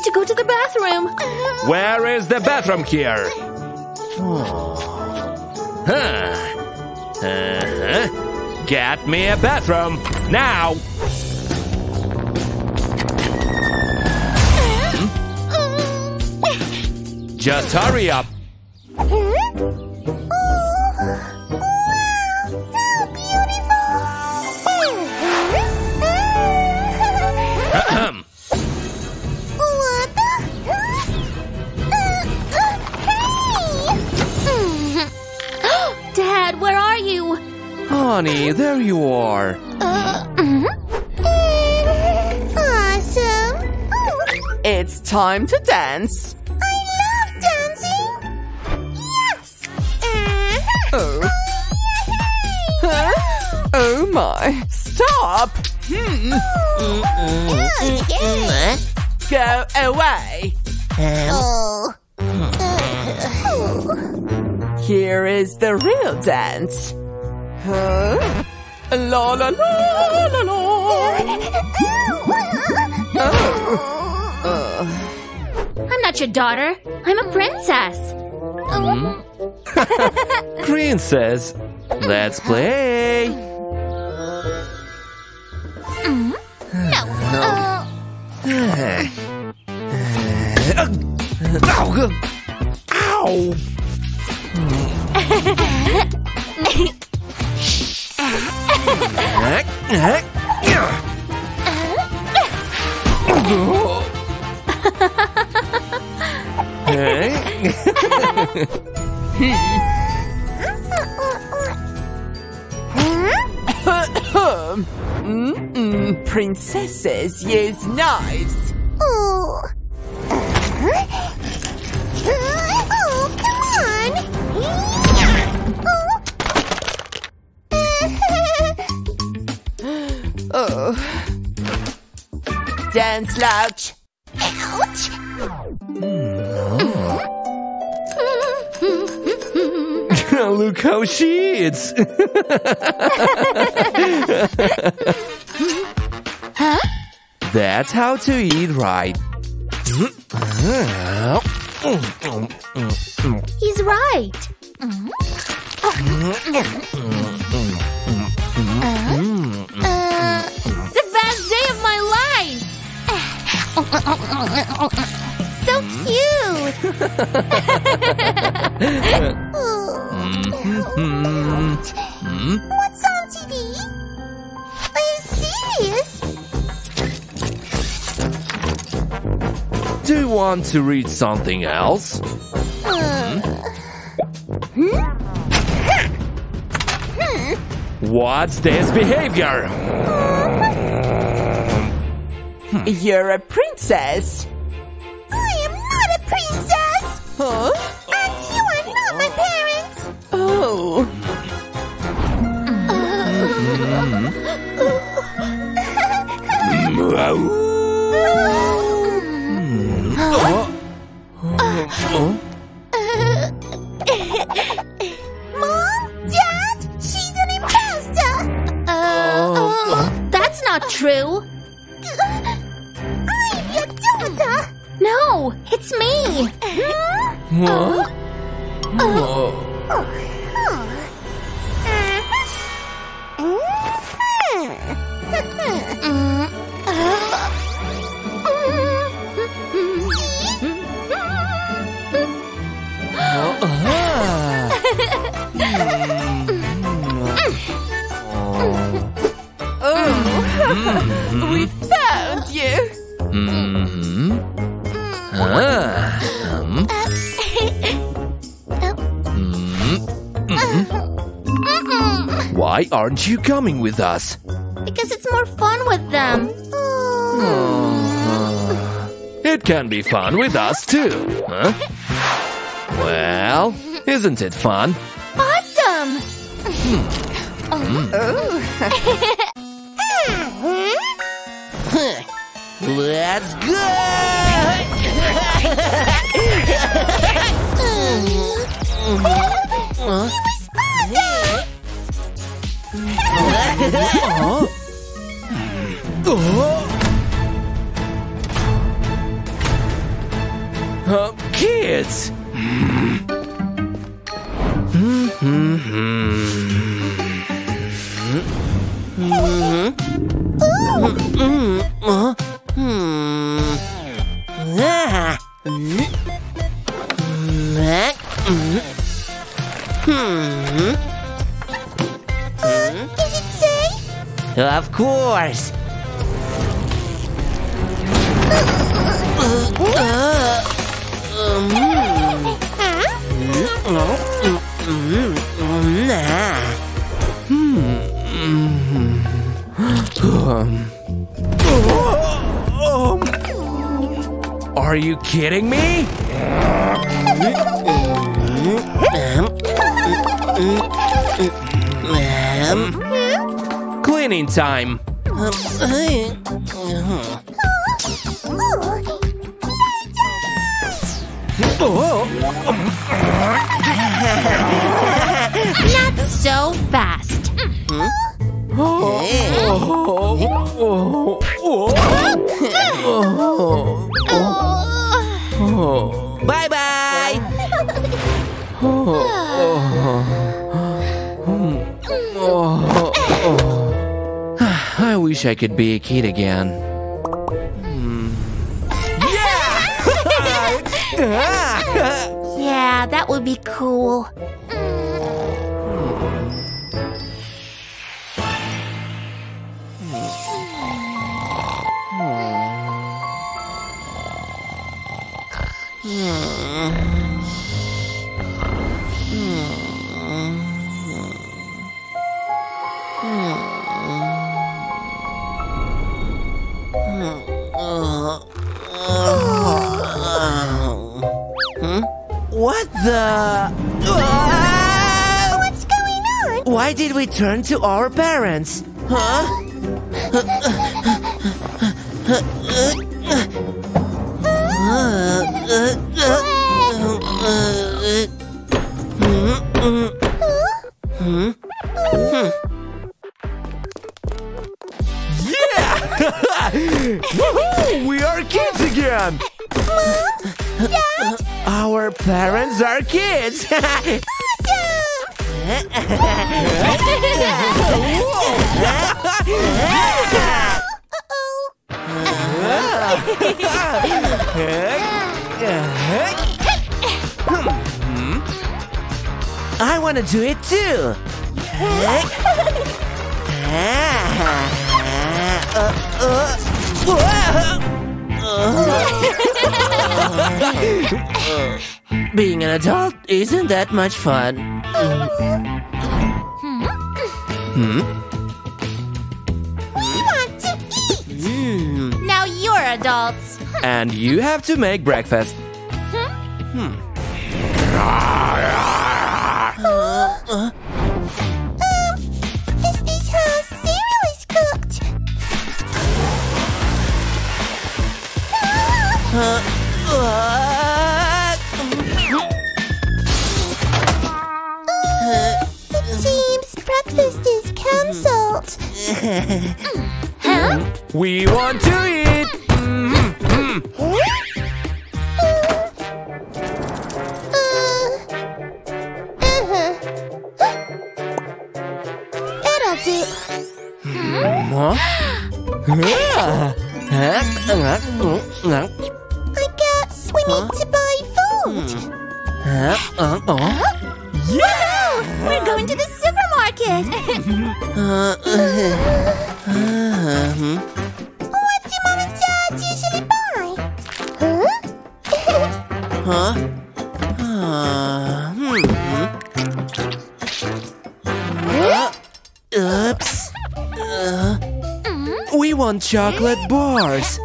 need to go to the bathroom. Where is the bathroom here? Oh. Huh. Uh-huh. Get me a bathroom now. Just hurry up. Honey, there you are. Awesome. Oh. It's time to dance. I love dancing. Yes. Oh. Huh? Oh my. Stop. Go away. Here is the real dance. Huh? La la la la la. I'm not your daughter. I'm a princess. Hmm? Princess, let's play. No. Ow! Princesses use knives. Oh. Oh. Dance slouch. Ouch. Oh. Look how she eats. Huh? That's how to eat right. He's right. So cute! What's on TV? Is serious? Do you want to read something else? What's this behavior? You're a princess. I am not a princess. Huh? And you are not my parents. Oh. Mom, Dad, she's an imposter. That's not true. No, it's me. Huh? Oh, we found you. Why aren't you coming with us? Because it's more fun with them. It can be fun with us too, huh? Well, isn't it fun? Awesome! Let's go! kids. Is it safe? Of course. Are you kidding me? Cleaning time. Not so fast. Bye bye. I wish I could be a kid again. Yeah, that would be cool. What the? What's going on? Why did we turn to our parents? Huh? Yeah! Woohoo! We are kids again! Mom? Dad? Our parents are kids! Awesome! I want to do it too! Being an adult isn't that much fun. We want to eat! Now you're adults. And you have to make breakfast. Is this how cereal is cooked? It seems breakfast is cancelled. Huh? We want to eat. That'll do. We need to buy food! Woohoo! We're going to the supermarket! What do Mom and Dad usually buy? Oops! We want chocolate bars!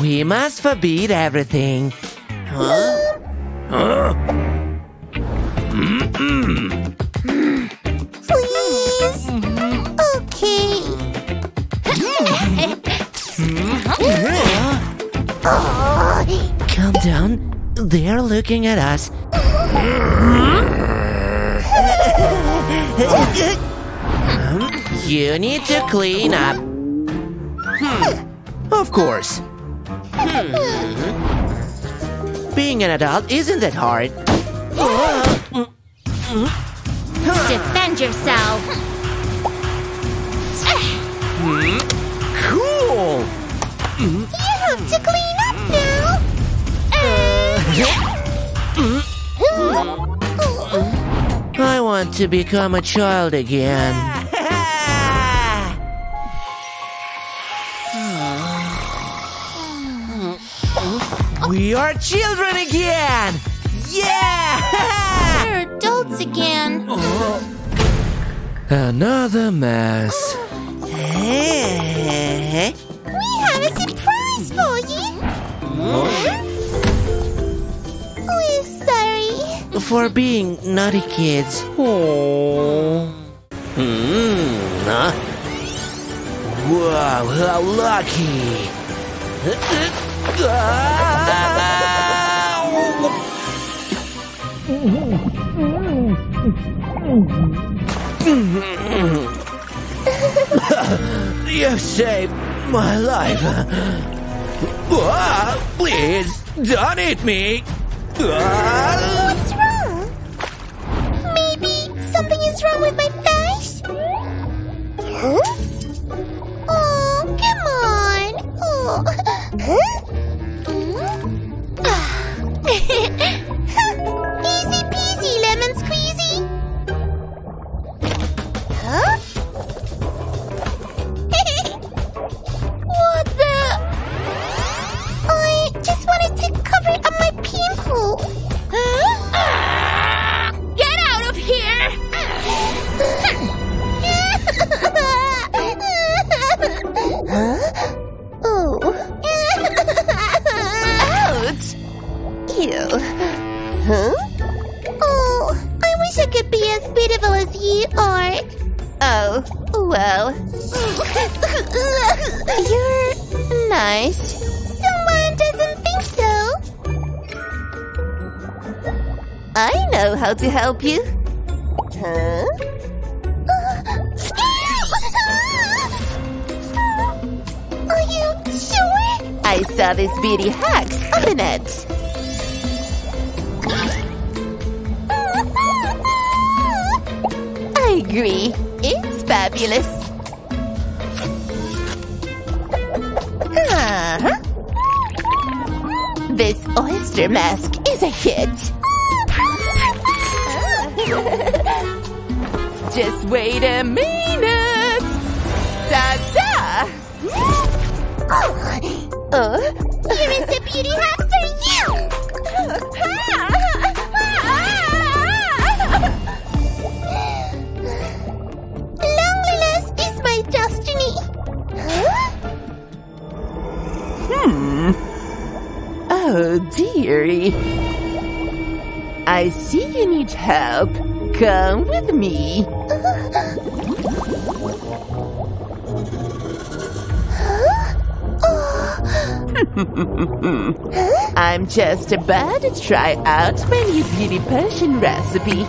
We must forbid everything. Please? Okay. They're looking at us. You need to clean up. Of course. Being an adult isn't that hard. Defend yourself. Cool. You have to clean up now. I want to become a child again. We are children again! Yeah! We're adults again. Another mess. We have a surprise for you. We're sorry for being naughty kids. Huh? Wow, how lucky! You've saved my life. Please, don't eat me. What's wrong? Maybe something is wrong with my face? Oh, come on. Easy peasy, lemon squeezy. Huh? What the? I just wanted to cover up my pimple. Huh? Get out of here! Huh? Oh. You. Huh? Oh, I wish I could be as beautiful as you are. Oh, well. You're nice. Someone doesn't think so. I know how to help you. Huh? Are you sure? I saw this beauty hack on the net. I agree. It's fabulous. This oyster mask is a hit. Just wait a minute. Ta-ta! Here is a beauty hack for you. Destiny. Huh? Oh, dearie. I see you need help. Come with me. I'm just about to try out my new beauty potion recipe.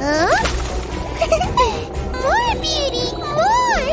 Huh? More beauty, more!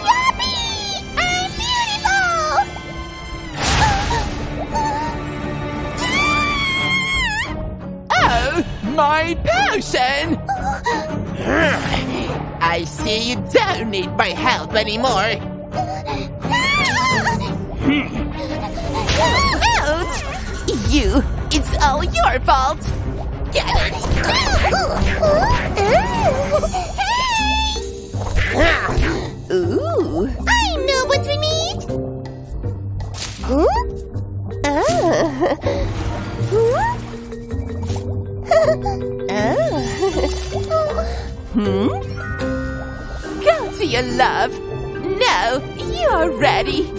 Yuppie! I'm beautiful! Oh, my potion! I see you don't need my help anymore. Ouch! You, it's all your fault. Hey! Ooh! I know what we need. Go to your love. Now you are ready.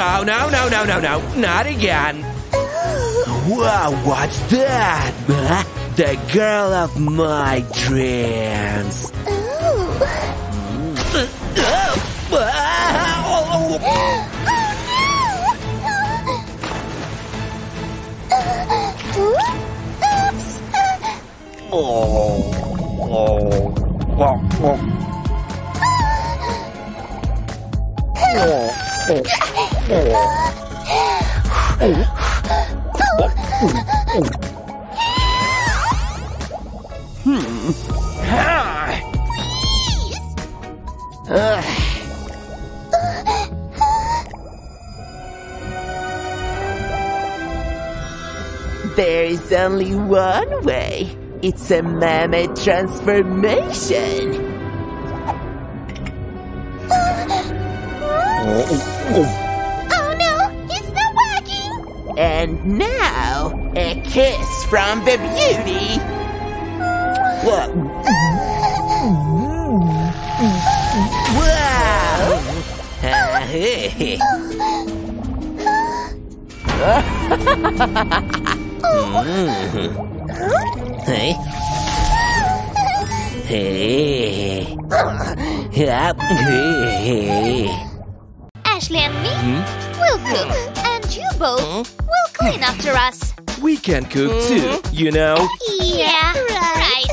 Oh, no. Not again. Whoa, what's that? Huh? The girl of my dreams. There is only one way. It's a mermaid transformation. Oh no, it's not working! And now, a kiss from the beauty. Wow! Hey. Ashley and me will cook, and you both will clean after us. We can cook too, you know. Yeah, right.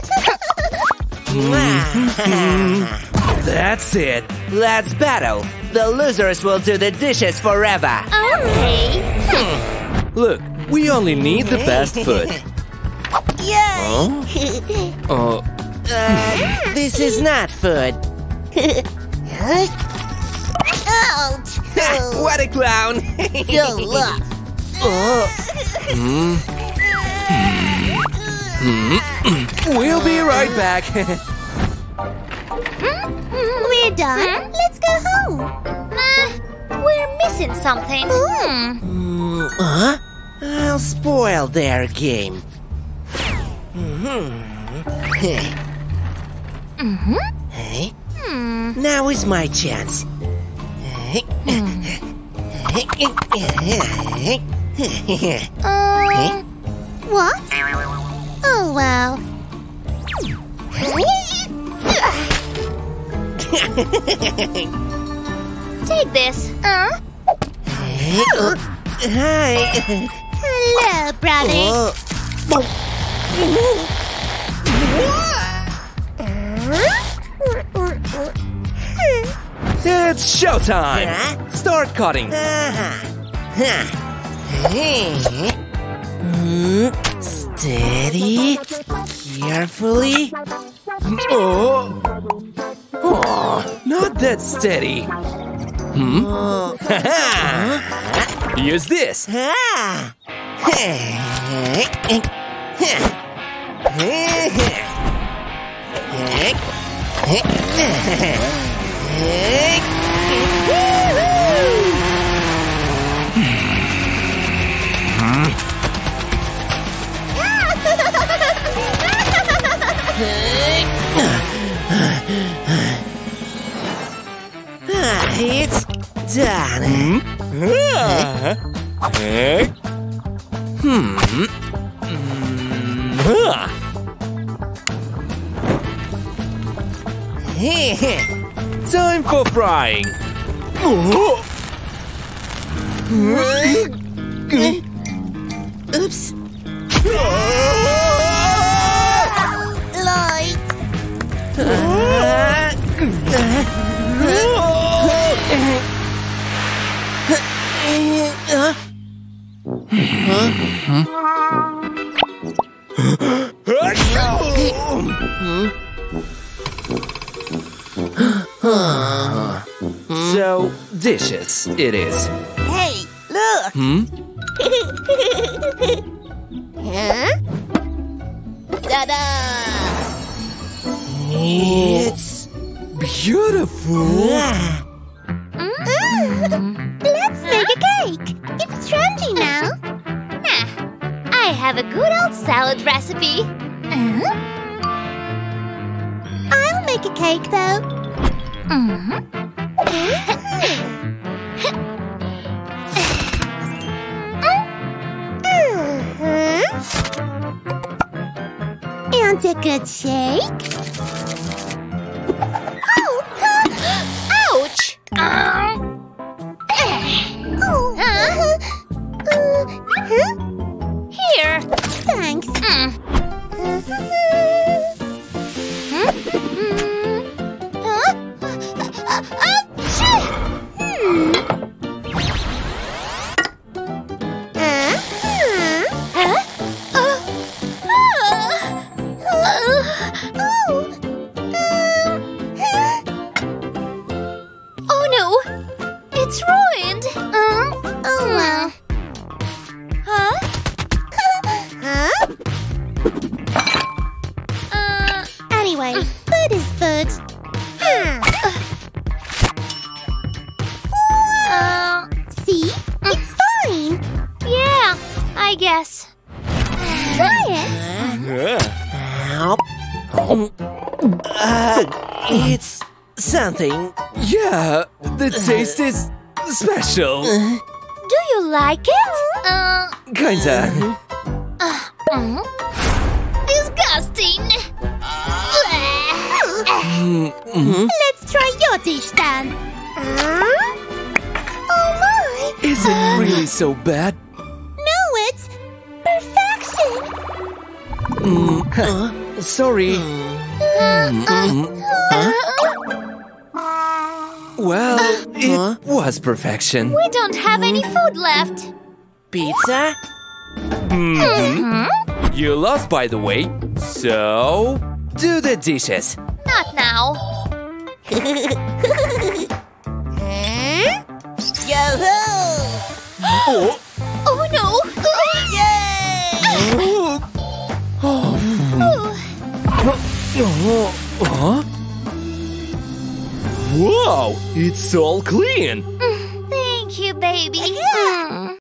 That's it. Let's battle. The losers will do the dishes forever. Okay. Look, we only need the best food. This is not food. What a clown! We'll be right back. We're done. Let's go home. We're missing something. I'll spoil their game. Now is my chance. What? Oh well. Take this. Hi. Hello, brother. It's showtime! Start cutting! Steady, carefully. Not that steady. Use this. It's done. Time for frying. Oops. So, dishes it is. Hey, look! Ta-da! It's beautiful! Let's make a cake! It's trendy now! I have a good old salad recipe! I'll make a cake, though! Sounds a good shake. Oh! Ouch! Oh. Here! Thanks. It's something. Yeah, the taste is special. Do you like it? Kinda. Disgusting. Let's try your dish then. Oh my! Is it really so bad? No, it's perfection. Sorry. Well, it was perfection. We don't have any food left. Pizza? You lost, by the way. So, do the dishes. Not now. Yahoo! Oh. Oh no! Yay! Oh. Wow, it's all clean. Thank you, baby.